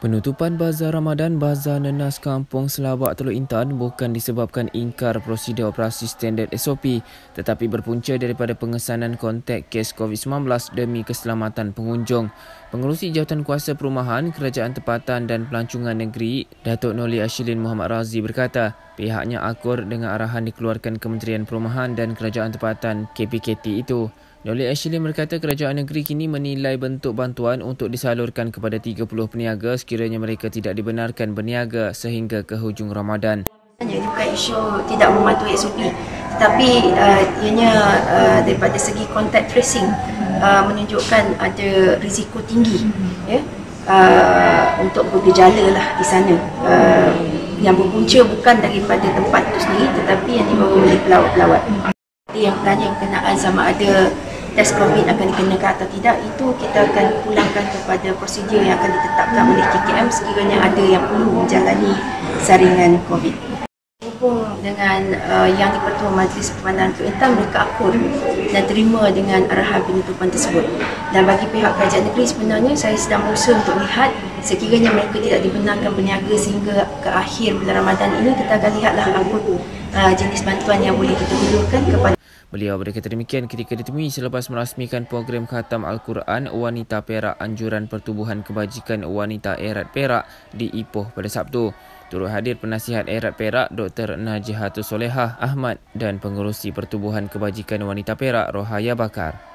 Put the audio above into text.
Penutupan Bazar Ramadan Bazar Nenas Kampung Selabak Teluk Intan bukan disebabkan ingkar prosedur operasi standard SOP tetapi berpunca daripada pengesanan kontak kes COVID-19 demi keselamatan pengunjung. Pengerusi Jawatankuasa Perumahan, Kerajaan Tempatan dan Pelancongan Negeri, Datuk Nolee Ashilin Mohammed Radzi berkata pihaknya akur dengan arahan dikeluarkan Kementerian Perumahan dan Kerajaan Tempatan KPKT itu. Nolee Ashilin berkata kerajaan negeri kini menilai bentuk bantuan untuk disalurkan kepada 30 peniaga sekiranya mereka tidak dibenarkan berniaga sehingga ke hujung Ramadan. Ia bukan isu tidak mematuhi SOP tetapi ianya daripada segi contact tracing menunjukkan ada risiko tinggi untuk bergejala lah di sana yang berpunca bukan daripada tempat itu sendiri tetapi yang dibawa oleh pelawat-pelawat. Yang pelanya berkenaan sama ada test COVID akan dikenakan atau tidak, itu kita akan pulangkan kepada prosedur yang akan ditetapkan oleh KKM sekiranya ada yang perlu menjalani saringan COVID. Berhubung dengan yang di-Pertua Majlis Permandangan Teluk Intan, mereka akur dan terima dengan arahan penutupan tersebut. Dan bagi pihak kerajaan negeri sebenarnya saya sedang berusaha untuk lihat sekiranya mereka tidak dibenarkan berniaga sehingga ke akhir bulan Ramadan ini, kita akan lihatlah apa jenis bantuan yang boleh kita hulurkan kepada. Beliau berkata demikian ketika ditemui selepas merasmikan program Khatam Al-Quran Wanita Perak Anjuran Pertubuhan Kebajikan Wanita Erat Perak di Ipoh pada Sabtu. Turut hadir penasihat Erat Perak Dr. Najihatul Solihah Ahmad dan pengurusi Pertubuhan Kebajikan Wanita Perak Rohaya Bakar.